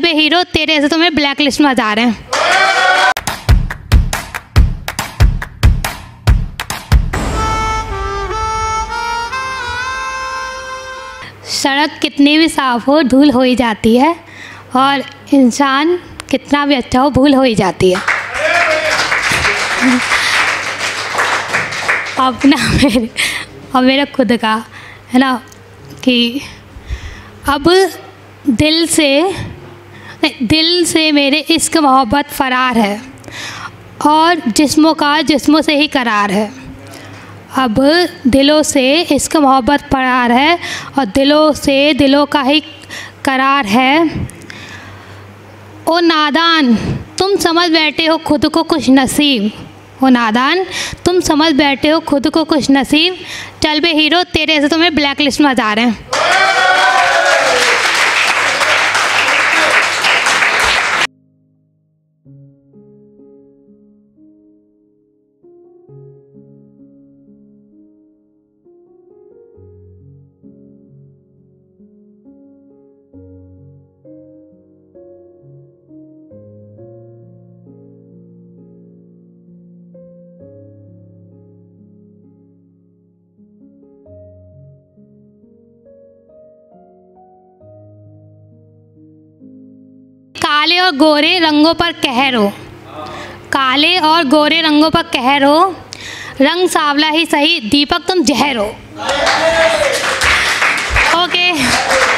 बे hero तेरे ऐसे तो मैं ब्लैक लिस्ट में जा रहे हैं। सड़क कितनी भी साफ हो धूल हो ही जाती है और इंसान कितना भी अच्छा हो भूल हो ही जाती है। अपना मेरे और मेरा खुद का है ना कि अब दिल से मेरे इश्क मोहब्बत फ़रार है और जिस्मों का जिस्मों से ही करार है। अब दिलों से इश्क मोहब्बत फ़रार है और दिलों से दिलों का ही करार है। ओ नादान तुम समझ बैठे हो खुद को कुछ नसीब, ओ नादान तुम समझ बैठे हो खुद को कुछ नसीब, चल बे हीरो तेरे से तुम्हें ब्लैक लिस्ट में जा रहे हैं। काले और गोरे रंगों पर कहर हो, काले और गोरे रंगों पर कहर हो, रंग सावला ही सही दीपक तुम जहर हो। ओके।